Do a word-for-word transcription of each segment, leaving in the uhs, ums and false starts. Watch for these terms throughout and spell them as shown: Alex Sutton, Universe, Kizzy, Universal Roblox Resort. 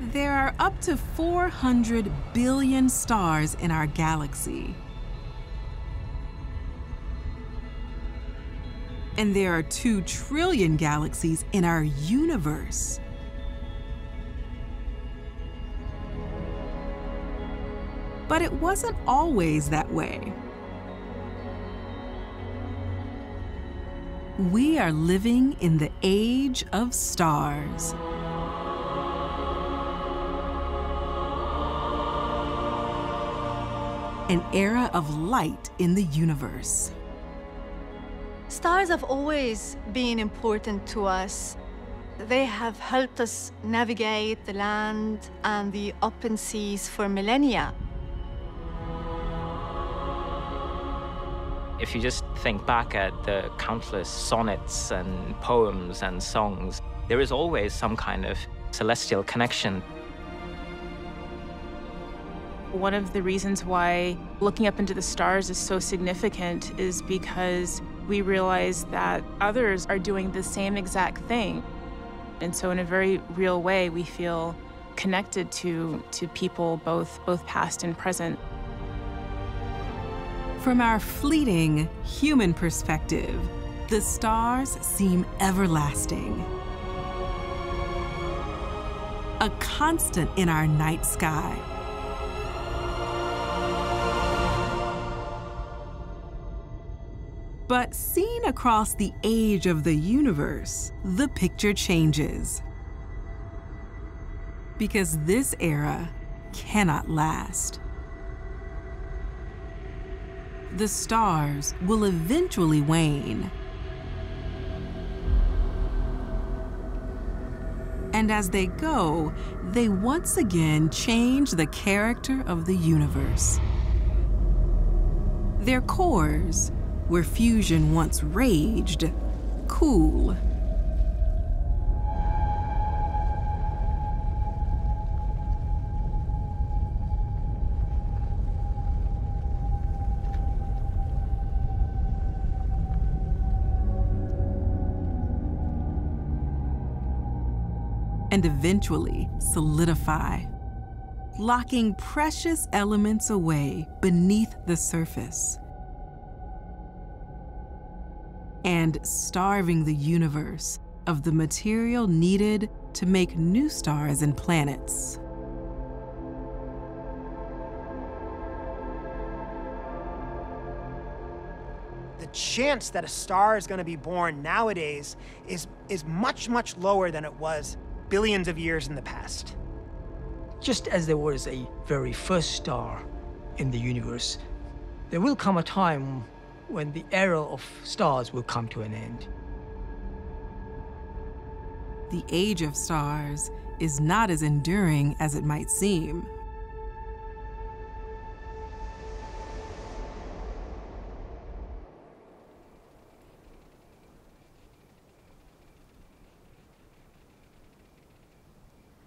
There are up to four hundred billion stars in our galaxy. And there are two trillion galaxies in our universe. But it wasn't always that way. We are living in the age of stars. An era of light in the universe. Stars have always been important to us. They have helped us navigate the land and the open seas for millennia. If you just think back at the countless sonnets and poems and songs, there is always some kind of celestial connection. One of the reasons why looking up into the stars is so significant is because we realize that others are doing the same exact thing. And so in a very real way, we feel connected to, to people, both, both past and present. From our fleeting human perspective, the stars seem everlasting, a constant in our night sky. But seen across the age of the universe, the picture changes, because this era cannot last. The stars will eventually wane. And as they go, they once again change the character of the universe. Their cores, where fusion once raged, cool. And eventually solidify, locking precious elements away beneath the surface, and starving the universe of the material needed to make new stars and planets. The chance that a star is going to be born nowadays is, is much, much lower than it was billions of years in the past. Just as there was a very first star in the universe, there will come a time when the era of stars will come to an end. The age of stars is not as enduring as it might seem.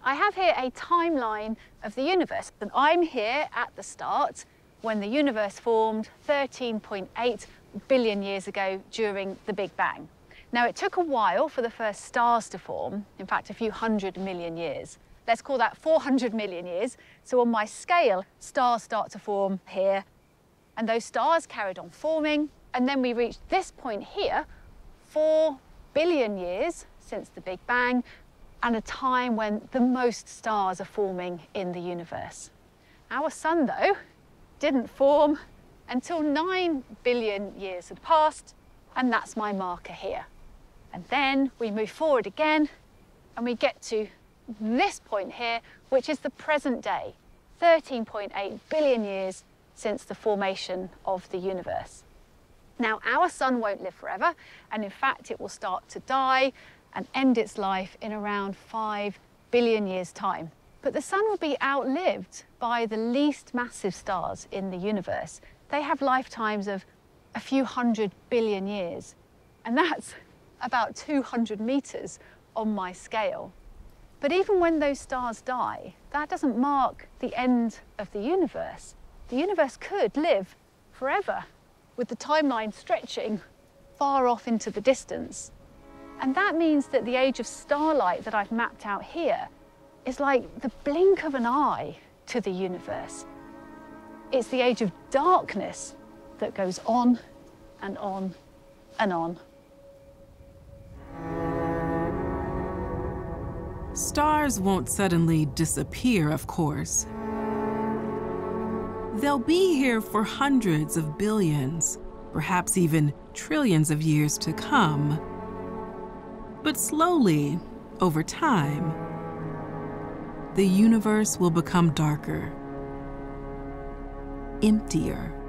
I have here a timeline of the universe, and I'm here at the start when the universe formed thirteen point eight billion years ago during the Big Bang. Now, it took a while for the first stars to form, in fact, a few hundred million years. Let's call that four hundred million years. So on my scale, stars start to form here, and those stars carried on forming, and then we reached this point here, four billion years since the Big Bang, and a time when the most stars are forming in the universe. Our sun, though, didn't form until nine billion years had passed, and that's my marker here. And then we move forward again, and we get to this point here, which is the present day, thirteen point eight billion years since the formation of the universe. Now, our sun won't live forever, and in fact, it will start to die and end its life in around five billion years' time. But the sun will be outlived by the least massive stars in the universe. They have lifetimes of a few hundred billion years, and that's about two hundred meters on my scale. But even when those stars die, that doesn't mark the end of the universe. The universe could live forever, with the timeline stretching far off into the distance. And that means that the age of starlight that I've mapped out here is like the blink of an eye to the universe. It's the age of darkness that goes on and on and on. Stars won't suddenly disappear, of course. They'll be here for hundreds of billions, perhaps even trillions of years to come. But slowly, over time, the universe will become darker, emptier.